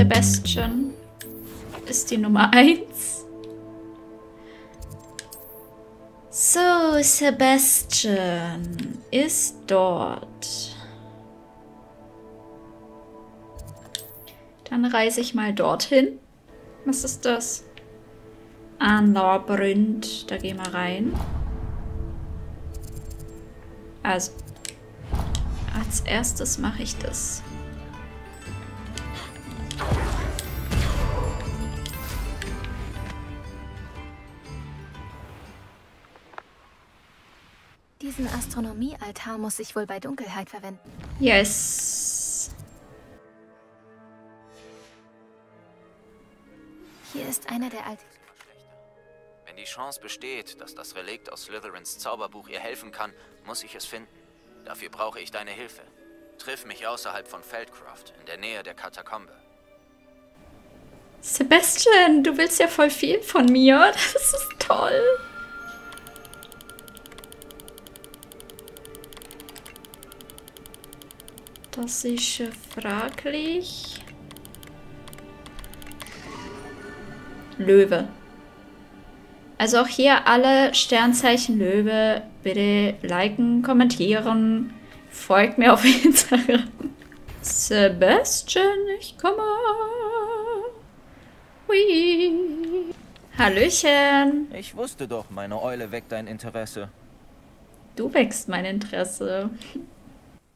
Sebastian ist die Nummer 1. So, Sebastian ist dort. Dann reise ich mal dorthin. Was ist das? Anlaubründ. Da gehen wir rein. Also, als erstes mache ich das. Diesen Astronomiealtar muss ich wohl bei Dunkelheit verwenden. Yes. Hier ist einer der alten. Wenn die Chance besteht, dass das Relikt aus Slytherins Zauberbuch ihr helfen kann, muss ich es finden. Dafür brauche ich deine Hilfe. Triff mich außerhalb von Feldcroft, in der Nähe der Katakombe. Sebastian, du willst ja voll viel von mir. Das ist toll. Das ist fraglich. Löwe. Also auch hier alle Sternzeichen Löwe. Bitte liken, kommentieren. Folgt mir auf Instagram. Sebastian, ich komme. Hui. Hallöchen. Ich wusste doch, meine Eule weckt dein Interesse. Du weckst mein Interesse.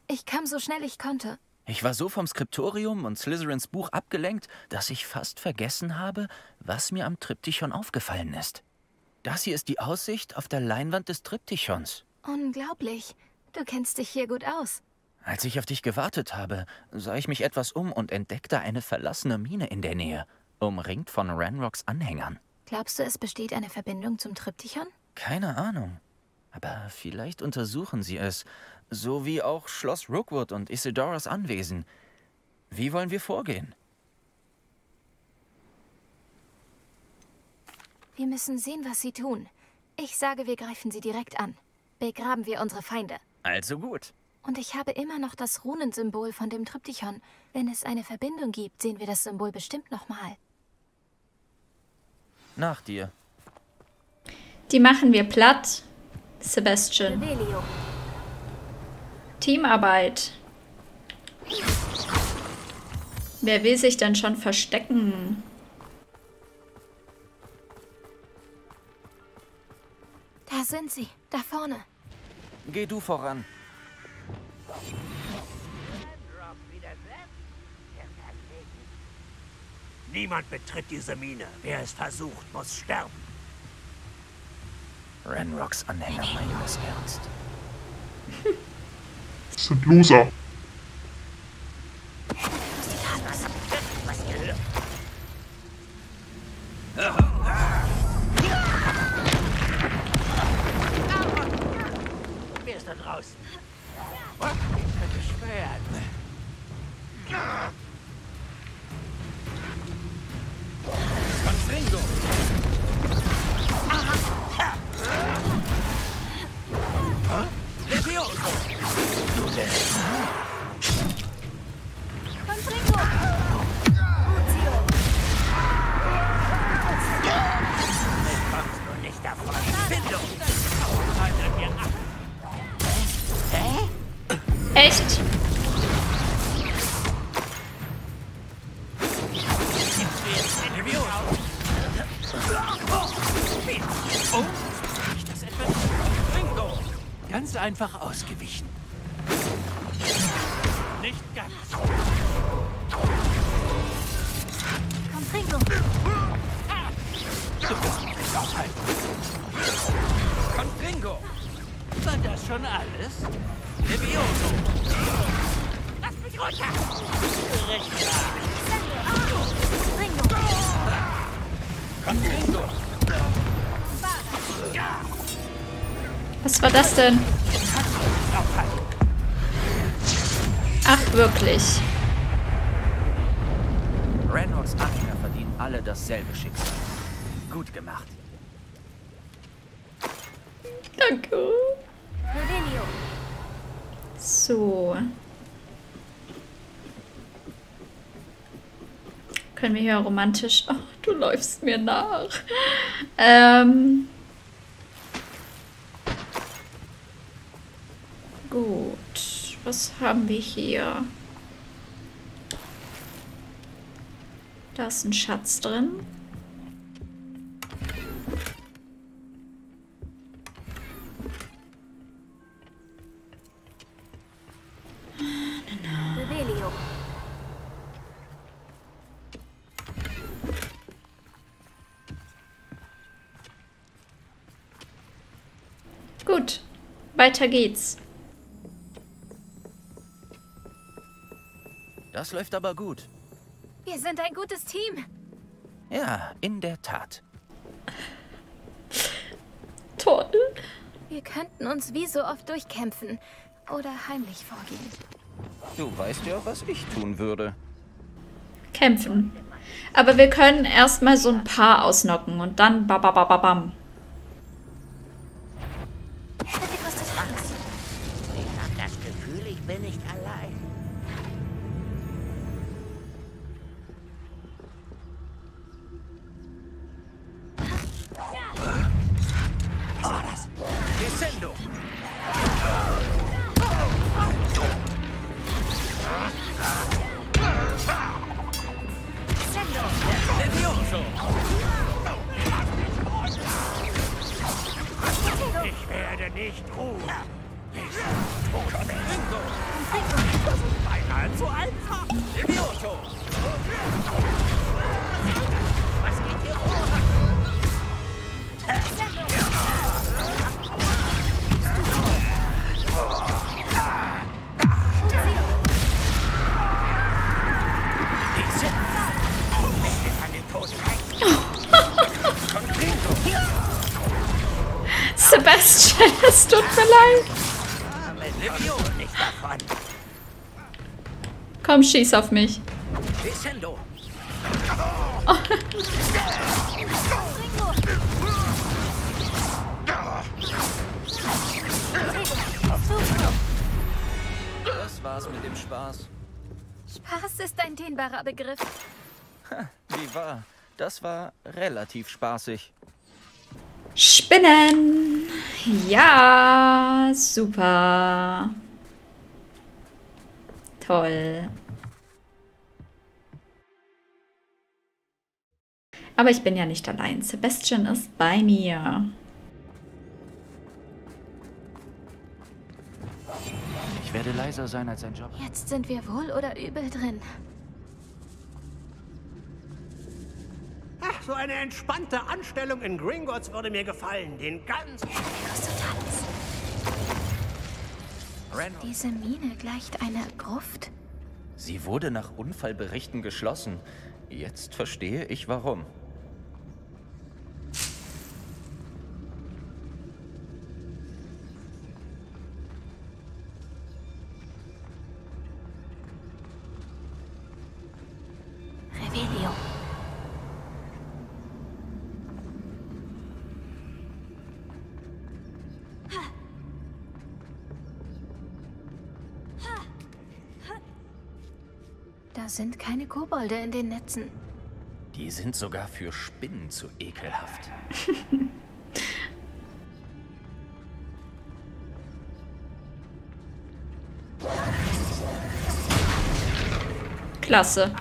Ich kam so schnell ich konnte. Ich war so vom Skriptorium und Slytherins Buch abgelenkt, dass ich fast vergessen habe, was mir am Triptychon aufgefallen ist. Das hier ist die Aussicht auf der Leinwand des Triptychons. Unglaublich. Du kennst dich hier gut aus. Als ich auf dich gewartet habe, sah ich mich etwas um und entdeckte eine verlassene Mine in der Nähe, umringt von Ranroks Anhängern. Glaubst du, es besteht eine Verbindung zum Triptychon? Keine Ahnung. Aber vielleicht untersuchen sie es, so wie auch Schloss Rookwood und Isidoras Anwesen. Wie wollen wir vorgehen? Wir müssen sehen, was sie tun. Ich sage, wir greifen sie direkt an. Begraben wir unsere Feinde. Also gut. Und ich habe immer noch das Runensymbol von dem Triptychon. Wenn es eine Verbindung gibt, sehen wir das Symbol bestimmt nochmal. Nach dir. Die machen wir platt. Sebastian. Revelio. Teamarbeit. Wer will sich denn schon verstecken? Da sind sie, da vorne. Geh du voran. Niemand betritt diese Mine. Wer es versucht, muss sterben. Ranroks Anhänger meinen das ernst. Das sind Loser. Wer ist da draußen? Was? Ich könnte schwören. Konfringo! Echt? Ganz einfach ausgewichen. Nicht ganz. Konfringo. Du wirst mich aufhalten. Konfringo. War das schon alles? Levioso. Lass mich runter. Konfringo. Was war das denn? Ach, wirklich. Reynolds Anhänger verdienen alle dasselbe Schicksal. Gut gemacht. Danke. So. können wir hier romantisch... Oh, du läufst mir nach. Gut, was haben wir hier? Da ist ein Schatz drin. Revelio. Gut, weiter geht's. Das läuft aber gut. Wir sind ein gutes Team. Ja, in der Tat. Toll. Wir könnten uns wie so oft durchkämpfen oder heimlich vorgehen. Du weißt ja, was ich tun würde. Kämpfen. Aber wir können erstmal so ein paar ausnocken und dann bababababam. Sebastian, es tut mir leid. Komm, schieß auf mich. Oh. Das war's mit dem Spaß. Spaß ist ein dehnbarer Begriff. Ha, wie wahr. Das war relativ spaßig. Spinnen! Ja, super. Toll. Aber ich bin ja nicht allein. Sebastian ist bei mir. Ich werde leiser sein als ein Job. Jetzt sind wir wohl oder übel drin. Ach, so eine entspannte Anstellung in Gringotts würde mir gefallen. Den ganzen... Diese Mine gleicht einer Gruft. Sie wurde nach Unfallberichten geschlossen. Jetzt verstehe ich, warum. Revelio. Da sind keine Kobolde in den Netzen. Die sind sogar für Spinnen zu ekelhaft. Klasse.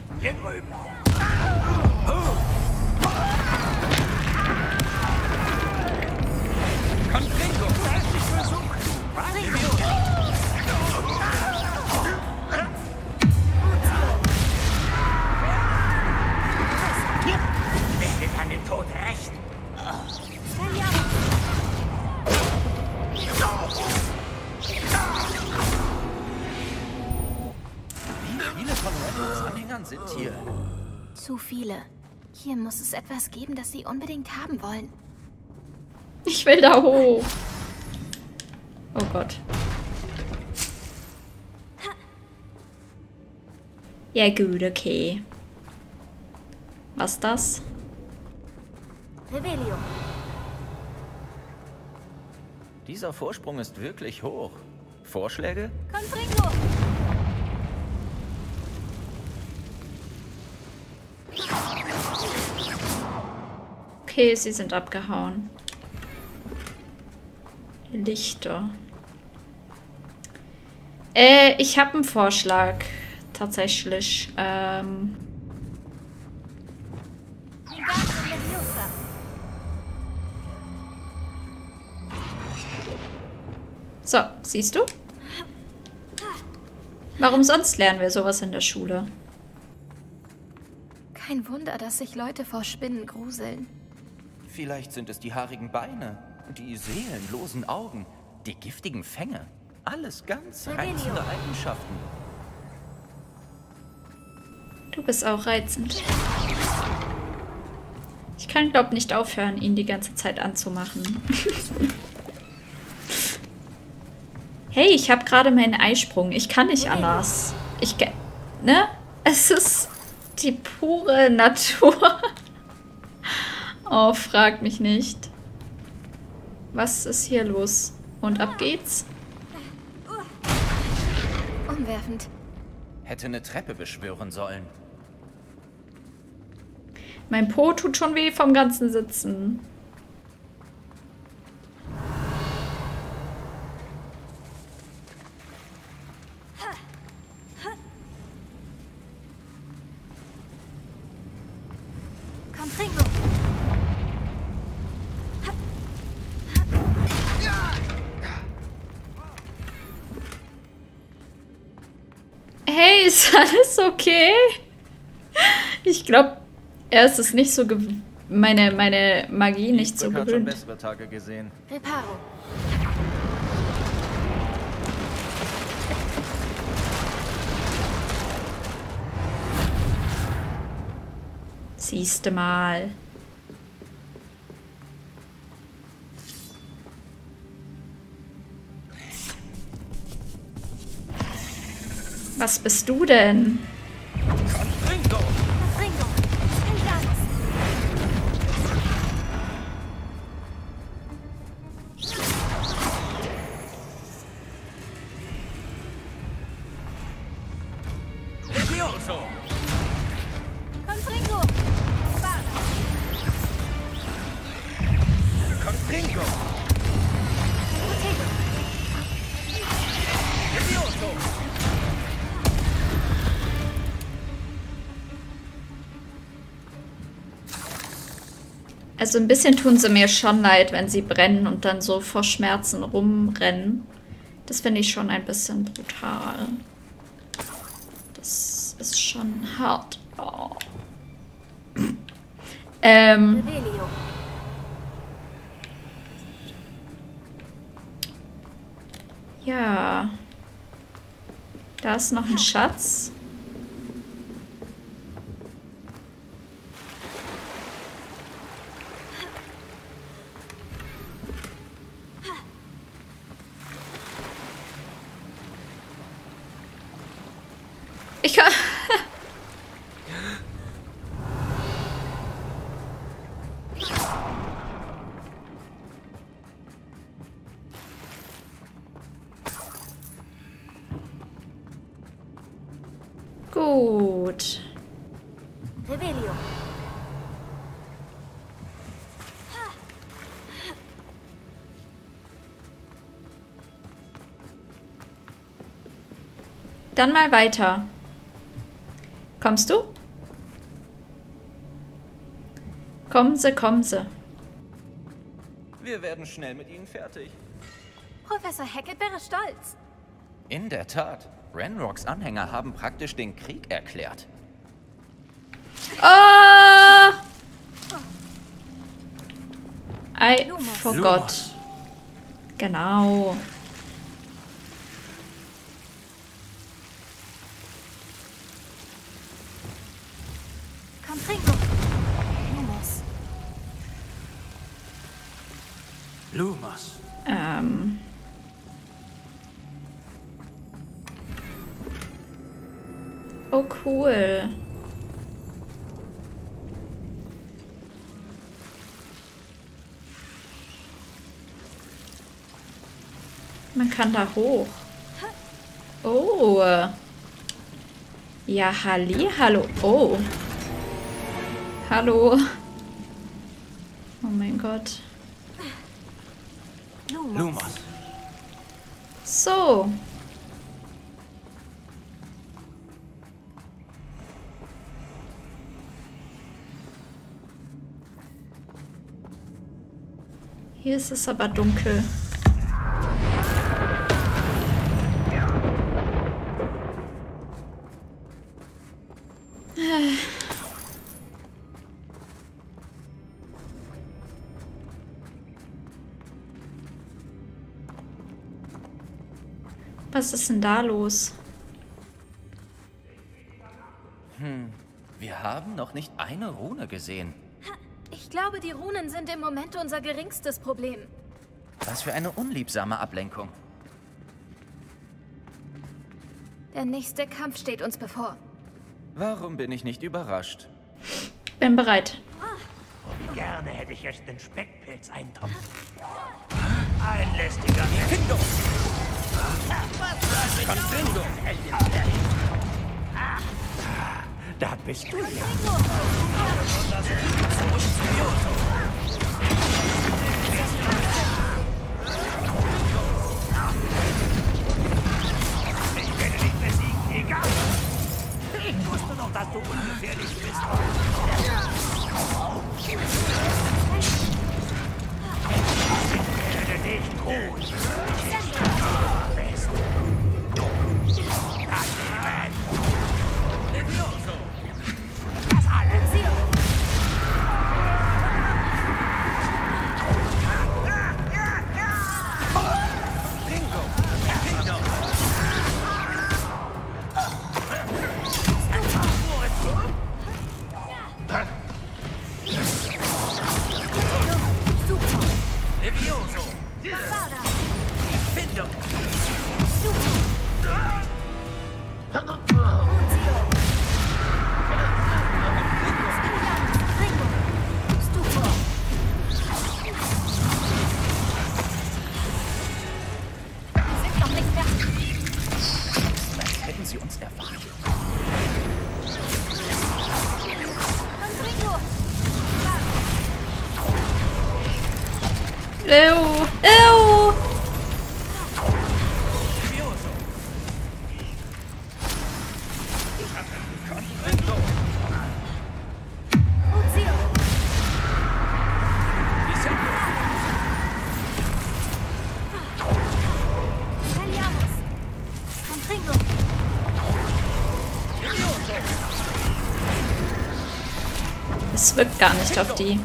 Konfringo, 30 Versuch. Wer an den Tod recht? Wie viele von Ranroks Anhängern sind hier? Zu viele. Hier muss es etwas geben, das sie unbedingt haben wollen. Ich will da hoch. Oh Gott. Ja gut, okay. Was ist das? Revelio. Dieser Vorsprung ist wirklich hoch. Vorschläge? Konfringo. Okay, sie sind abgehauen. Lichter. Ich habe einen Vorschlag. Tatsächlich. So, siehst du? Warum sonst lernen wir sowas in der Schule? Kein Wunder, dass sich Leute vor Spinnen gruseln. Vielleicht sind es die haarigen Beine, die seelenlosen Augen, die giftigen Fänge. Alles ganz reizende Eigenschaften. Du bist auch reizend. Ich kann, glaube ich, nicht aufhören, ihn die ganze Zeit anzumachen. Hey, ich habe gerade meinen Eisprung. Ich kann nicht anders. Ne? Es ist die pure Natur. Oh, frag mich nicht. Was ist hier los? Und ab geht's. Umwerfend. Hätte eine Treppe beschwören sollen. Mein Po tut schon weh vom ganzen Sitzen. Hey, ist alles okay? Ich glaube, er ist es nicht so meine Magie nicht so gewöhnt. Ich habe schon bessere Tage gesehen. Reparo. Siehste mal. Was bist du denn? Konfringo. Also ein bisschen tun sie mir schon leid, wenn sie brennen und dann so vor Schmerzen rumrennen. Das finde ich schon ein bisschen brutal. Das ist schon hart. Oh. Revelio. Ja. Da ist noch ein Schatz. Gut. Revelio. Dann mal weiter. Kommst du? Kommen Sie, kommen Sie. Wir werden schnell mit Ihnen fertig. Professor Hackett wäre stolz. In der Tat. Ranroks Anhänger haben praktisch den Krieg erklärt. Oh! I forgot. Genau. Konfringo. Lumos. Lumos. Oh, cool. Man kann da hoch. Oh. Ja, halli, hallo. Oh. Hallo. Oh mein Gott. Lumos. So. Hier ist es aber dunkel. Was ist denn da los? Wir haben noch nicht eine Rune gesehen. Ich glaube, die Runen sind im Moment unser geringstes Problem. Was für eine unliebsame Ablenkung. Der nächste Kampf steht uns bevor. Warum bin ich nicht überrascht? Bin bereit. Oh, wie gerne hätte ich jetzt den Speckpilz-Eintopf. Ein lästiger Erfindung. Konfringo! Da bist du ja! Ich werde dich besiegen, egal! Ich wusste noch, dass du ungefährlich bist! Ich werde dich groß! Es wirkt gar nicht auf die.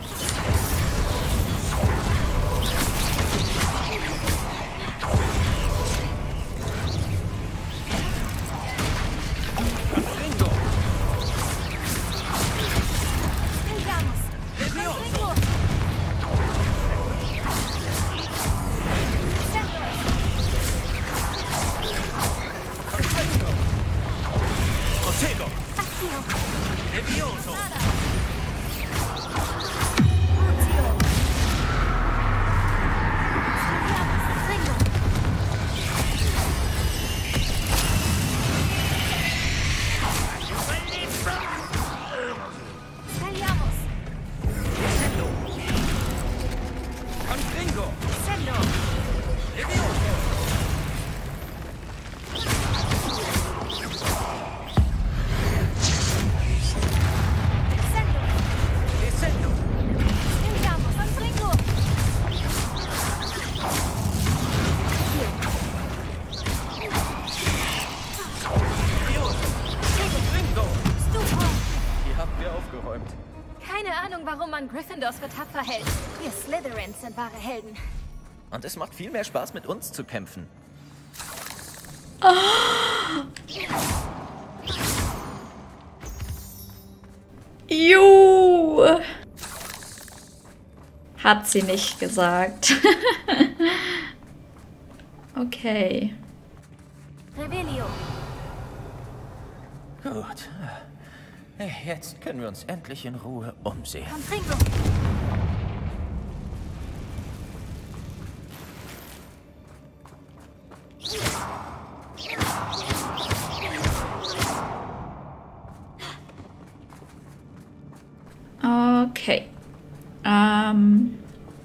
Gryffindors für tapfer hält. Ihr Slytherins sind wahre Helden. Und es macht viel mehr Spaß, mit uns zu kämpfen. Oh. Juhu. Hat sie nicht gesagt. Okay. Revelio. Gut. Jetzt können wir uns endlich in Ruhe umsehen. Konfringo. Okay.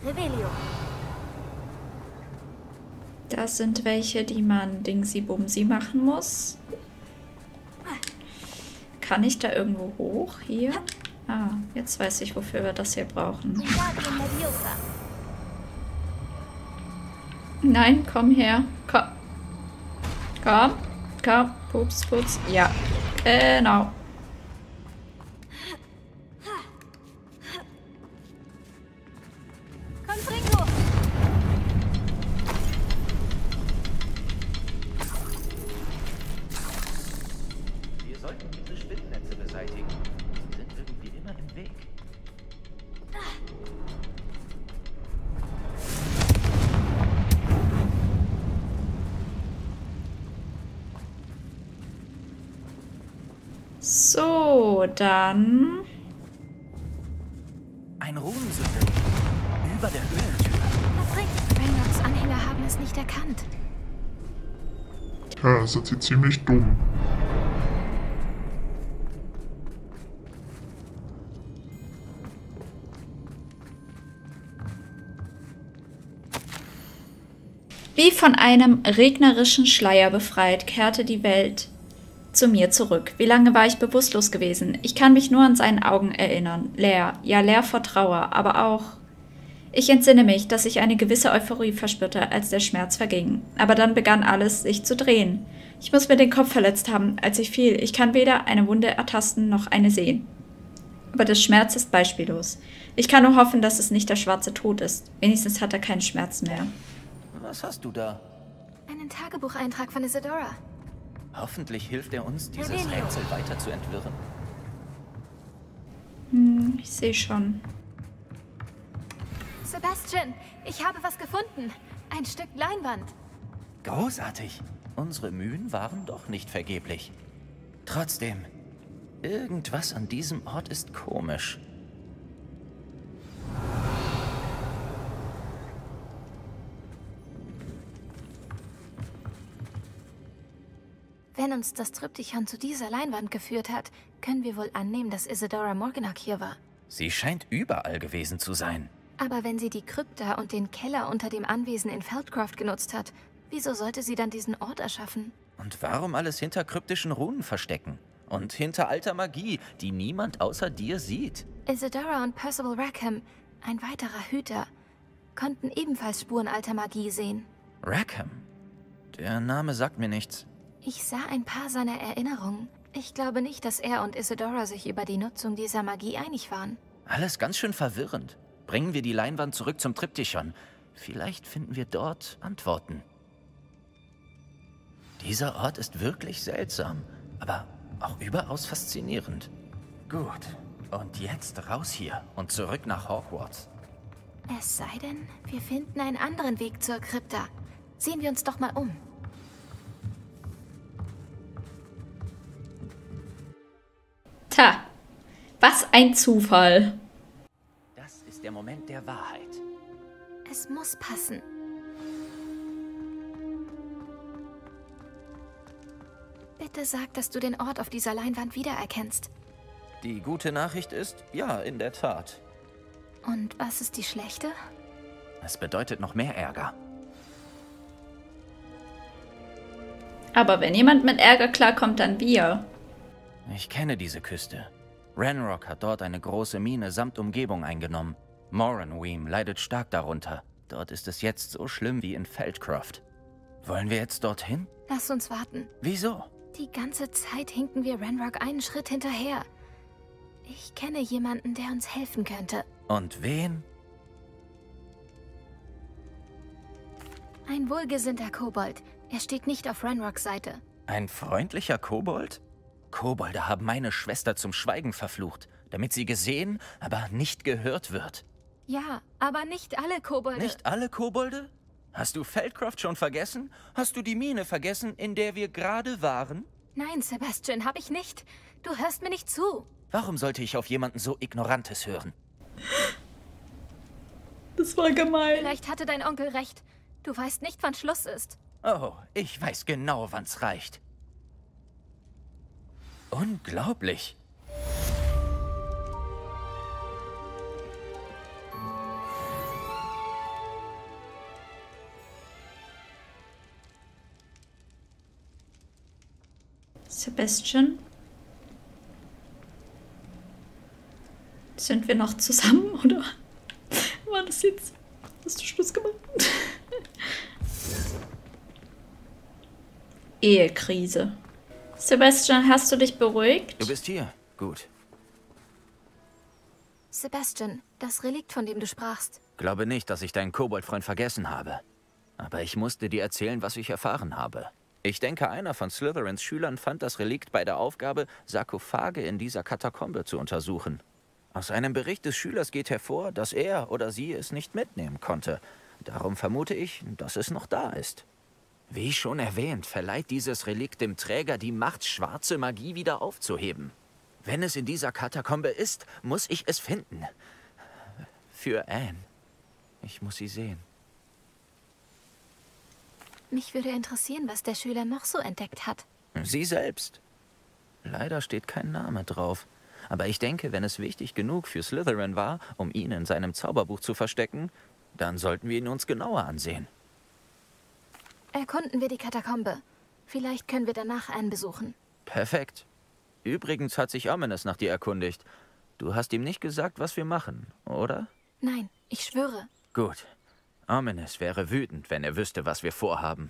Revelio. Das sind welche, die man Dingsi-Bumsi machen muss. Kann ich da irgendwo hoch? Hier? Ah, jetzt weiß ich, wofür wir das hier brauchen. Nein, komm her. Komm. Komm. Komm. Pups, pups. Ja. Genau. Konfringo. Wir sollten diese Spinnennetze beseitigen. Sie sind irgendwie immer im Weg. So, dann... Ein Runensünder über der Höhlentür. Reynolds Anhänger haben es nicht erkannt. Ja, sind sie ziemlich dumm. Wie von einem regnerischen Schleier befreit, kehrte die Welt zu mir zurück. Wie lange war ich bewusstlos gewesen? Ich kann mich nur an seinen Augen erinnern. Leer, ja leer vor Trauer, aber auch... Ich entsinne mich, dass ich eine gewisse Euphorie verspürte, als der Schmerz verging. Aber dann begann alles, sich zu drehen. Ich muss mir den Kopf verletzt haben, als ich fiel. Ich kann weder eine Wunde ertasten, noch eine sehen. Aber der Schmerz ist beispiellos. Ich kann nur hoffen, dass es nicht der schwarze Tod ist. Wenigstens hat er keinen Schmerz mehr. Was hast du da? Einen Tagebucheintrag von Isidora. Hoffentlich hilft er uns, dieses Rätsel weiter zu entwirren. Hm, ich sehe schon. Sebastian, ich habe was gefunden. Ein Stück Leinwand. Großartig. Unsere Mühen waren doch nicht vergeblich. Trotzdem, irgendwas an diesem Ort ist komisch. Wenn uns das Triptychon zu dieser Leinwand geführt hat, können wir wohl annehmen, dass Isidora Morganach hier war. Sie scheint überall gewesen zu sein. Aber wenn sie die Krypta und den Keller unter dem Anwesen in Feldcroft genutzt hat, wieso sollte sie dann diesen Ort erschaffen? Und warum alles hinter kryptischen Runen verstecken? Und hinter alter Magie, die niemand außer dir sieht? Isidora und Percival Rackham, ein weiterer Hüter, konnten ebenfalls Spuren alter Magie sehen. Rackham? Der Name sagt mir nichts. Ich sah ein paar seiner Erinnerungen. Ich glaube nicht, dass er und Isidora sich über die Nutzung dieser Magie einig waren. Alles ganz schön verwirrend. Bringen wir die Leinwand zurück zum Triptychon. Vielleicht finden wir dort Antworten. Dieser Ort ist wirklich seltsam, aber auch überaus faszinierend. Gut, und jetzt raus hier und zurück nach Hogwarts. Es sei denn, wir finden einen anderen Weg zur Krypta. Sehen wir uns doch mal um. Tja, was ein Zufall. Das ist der Moment der Wahrheit. Es muss passen. Bitte sag, dass du den Ort auf dieser Leinwand wiedererkennst. Die gute Nachricht ist, ja, in der Tat. Und was ist die schlechte? Es bedeutet noch mehr Ärger. Aber wenn jemand mit Ärger klarkommt, dann wir. Ich kenne diese Küste. Ranrok hat dort eine große Mine samt Umgebung eingenommen. Moronweem leidet stark darunter. Dort ist es jetzt so schlimm wie in Feldcroft. Wollen wir jetzt dorthin? Lass uns warten. Wieso? Die ganze Zeit hinken wir Ranrok einen Schritt hinterher. Ich kenne jemanden, der uns helfen könnte. Und wen? Ein wohlgesinnter Kobold. Er steht nicht auf Ranroks Seite. Ein freundlicher Kobold? Kobolde haben meine Schwester zum Schweigen verflucht, damit sie gesehen, aber nicht gehört wird. Ja, aber nicht alle Kobolde. Nicht alle Kobolde? Hast du Feldcroft schon vergessen? Hast du die Mine vergessen, in der wir gerade waren? Nein, Sebastian, habe ich nicht. Du hörst mir nicht zu. Warum sollte ich auf jemanden so Ignorantes hören? Das war gemein. Vielleicht hatte dein Onkel recht. Du weißt nicht, wann Schluss ist. Oh, ich weiß genau, wann's reicht. Unglaublich. Sebastian. Sind wir noch zusammen, oder? War das jetzt? Hast du Schluss gemacht? Ehekrise. Sebastian, hast du dich beruhigt? Du bist hier. Gut. Sebastian, das Relikt, von dem du sprachst. Glaube nicht, dass ich deinen Koboldfreund vergessen habe. Aber ich musste dir erzählen, was ich erfahren habe. Ich denke, einer von Slytherins Schülern fand das Relikt bei der Aufgabe, Sarkophage in dieser Katakombe zu untersuchen. Aus einem Bericht des Schülers geht hervor, dass er oder sie es nicht mitnehmen konnte. Darum vermute ich, dass es noch da ist. Wie schon erwähnt, verleiht dieses Relikt dem Träger die Macht, schwarze Magie wieder aufzuheben. Wenn es in dieser Katakombe ist, muss ich es finden. Für Anne. Ich muss sie sehen. Mich würde interessieren, was der Schüler noch so entdeckt hat. Sie selbst. Leider steht kein Name drauf. Aber ich denke, wenn es wichtig genug für Slytherin war, um ihn in seinem Zauberbuch zu verstecken, dann sollten wir ihn uns genauer ansehen. Erkunden wir die Katakombe. Vielleicht können wir danach einen besuchen. Perfekt. Übrigens hat sich Amenes nach dir erkundigt. Du hast ihm nicht gesagt, was wir machen, oder? Nein, ich schwöre. Gut. Amenes wäre wütend, wenn er wüsste, was wir vorhaben.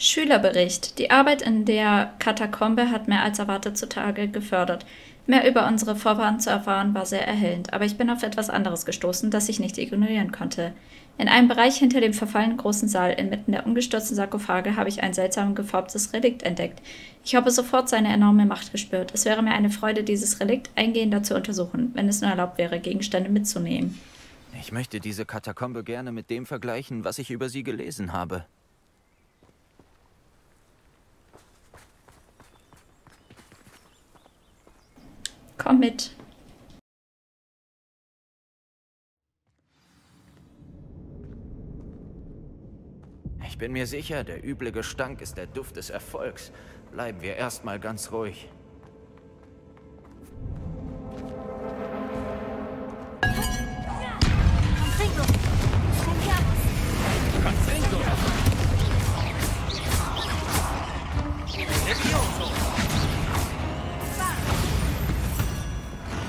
Schülerbericht. Die Arbeit in der Katakombe hat mehr als erwartet zutage gefördert. Mehr über unsere Vorfahren zu erfahren, war sehr erhellend, aber ich bin auf etwas anderes gestoßen, das ich nicht ignorieren konnte. In einem Bereich hinter dem verfallenen großen Saal, inmitten der umgestürzten Sarkophage, habe ich ein seltsam gefärbtes Relikt entdeckt. Ich habe sofort seine enorme Macht gespürt. Es wäre mir eine Freude, dieses Relikt eingehender zu untersuchen, wenn es nur erlaubt wäre, Gegenstände mitzunehmen. Ich möchte diese Katakombe gerne mit dem vergleichen, was ich über sie gelesen habe. Komm mit. Ich bin mir sicher, der üble Gestank ist der Duft des Erfolgs. Bleiben wir erstmal ganz ruhig. Konfringo! Konfringo!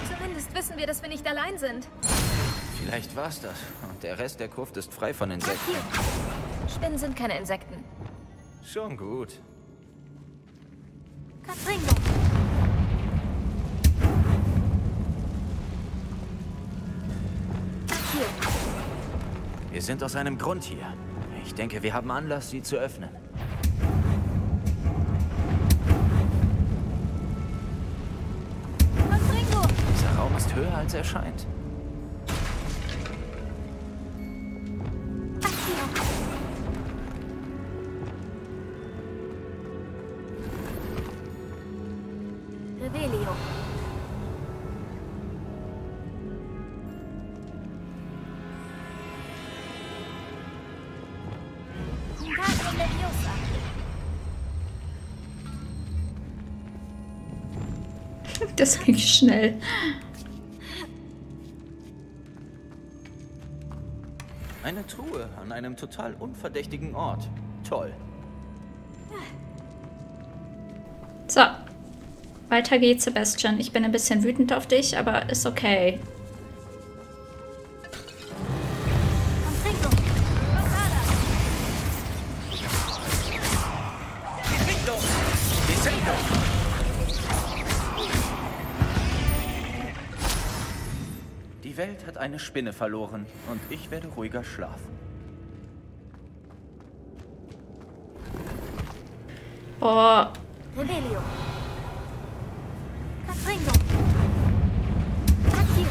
Zumindest wissen wir, dass wir nicht allein sind. Vielleicht war's das. Und der Rest der Gruft ist frei von Insekten. Spinnen sind keine Insekten. Schon gut. Konfringo! Wir sind aus einem Grund hier. Ich denke, wir haben Anlass, sie zu öffnen. Konfringo! Dieser Raum ist höher, als er scheint. Revelio. Das ging schnell. Eine Truhe an einem total unverdächtigen Ort. Toll. So. Weiter geht's, Sebastian. Ich bin ein bisschen wütend auf dich, aber ist okay. Die Welt hat eine Spinne verloren und ich werde ruhiger schlafen. Oh. Revelio. Konfringo. Akio.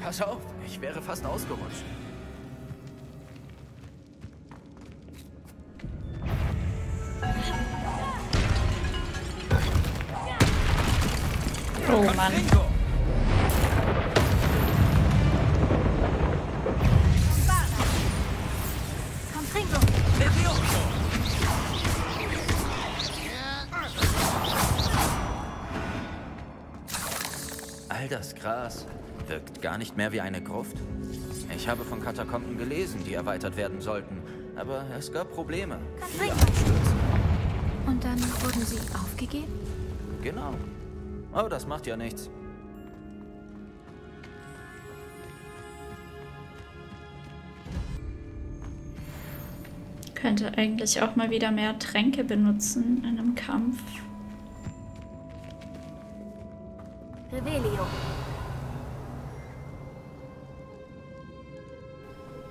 Pass auf, ich wäre fast ausgerutscht. Oh mein Mann. All das Gras wirkt gar nicht mehr wie eine Gruft. Ich habe von Katakomben gelesen, die erweitert werden sollten. Aber es gab Probleme. Viele Abstürze. Und dann wurden sie aufgegeben? Genau. Aber das macht ja nichts. Könnte eigentlich auch mal wieder mehr Tränke benutzen in einem Kampf. Revelio.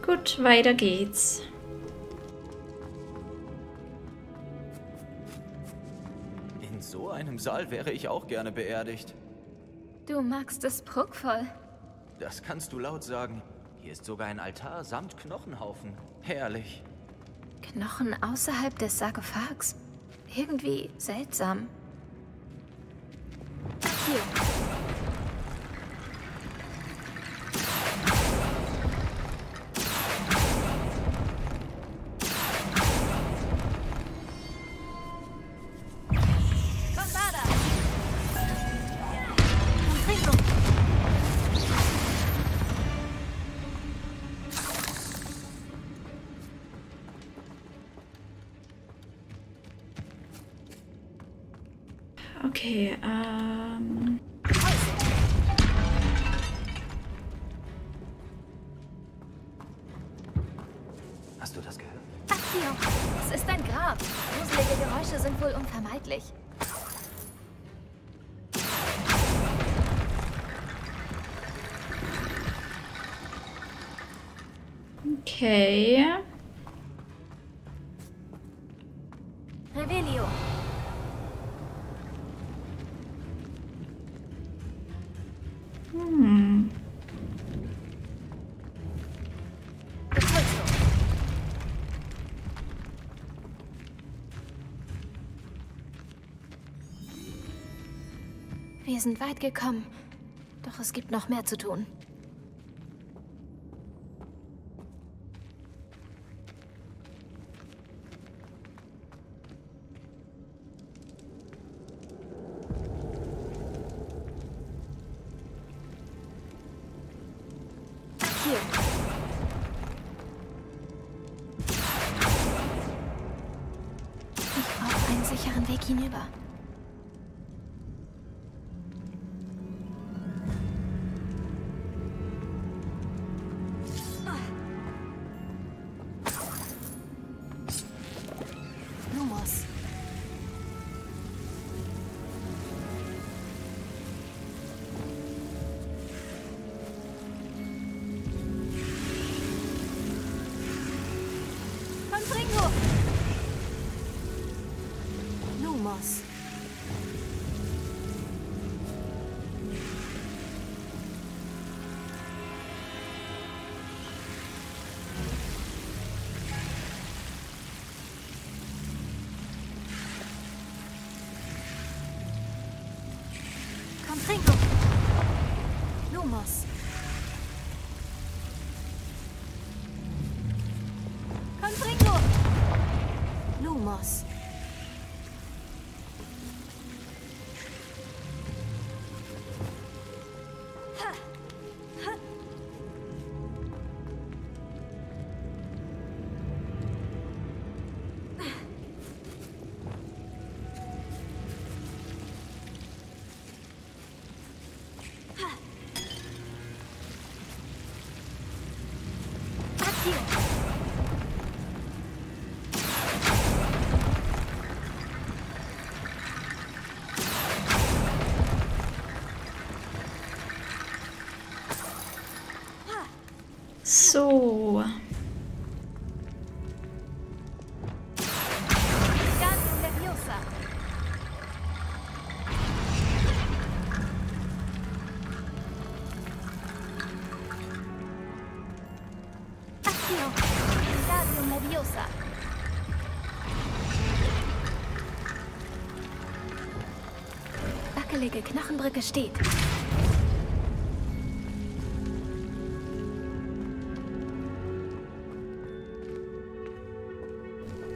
Gut, weiter geht's. In so einem Saal wäre ich auch gerne beerdigt. Du magst es prunkvoll. Das kannst du laut sagen. Hier ist sogar ein Altar samt Knochenhaufen. Herrlich. Knochen außerhalb des Sarkophags. Irgendwie seltsam. Hier. Okay, Hast du das gehört? Ach, hier. Es ist ein Grab. Gruselige Geräusche sind wohl unvermeidlich. Okay. Revelio. Wir sind weit gekommen, doch es gibt noch mehr zu tun. Lumos. Konfringo. Lumos. Konfringo. Lumos. So. schummrige Knochenbrücke steht.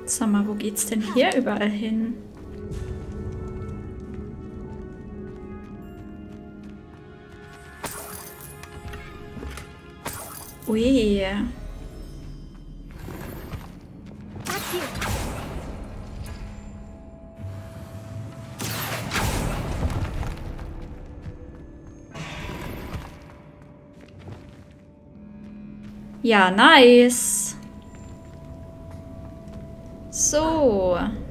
Sag mal, wo geht's denn hier überall hin? Ui. Ja, nice. So.